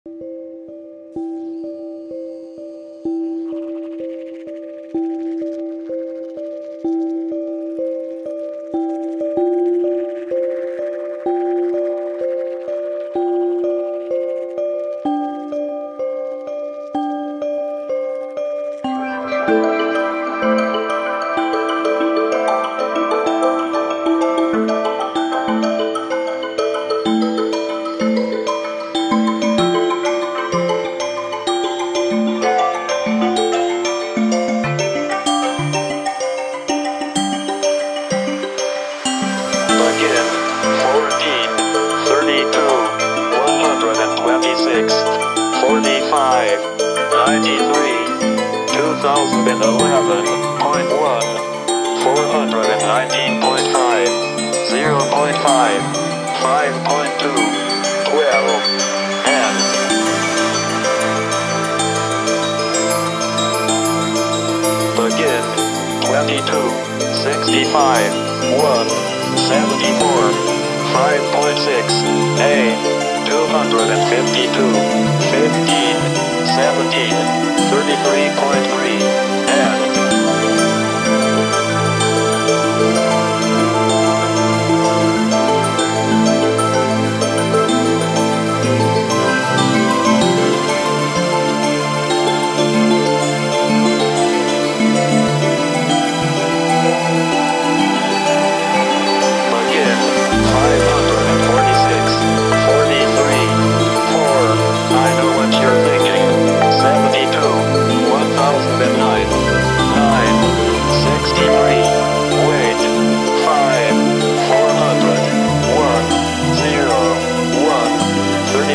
11.1 419.5 0.5 5.2 12 10 begin 22 65 1 74 5.6 8 252 15 17 33.3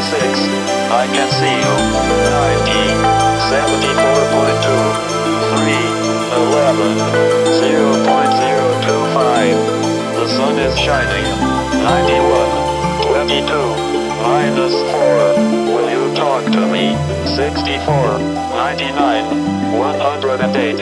I can see you. 19, 74.2, 3, 11, 0.025. The sun is shining. 91, 22, -4. Will you talk to me? 64, 99, 108, and...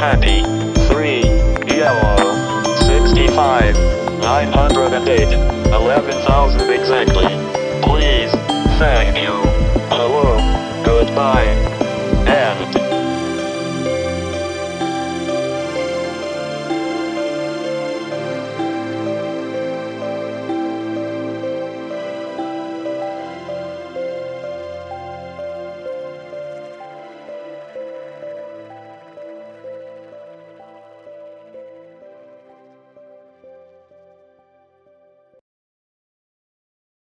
Happy 3 yellow 65 908 11,000 exactly. Please, thank you. Hello, goodbye.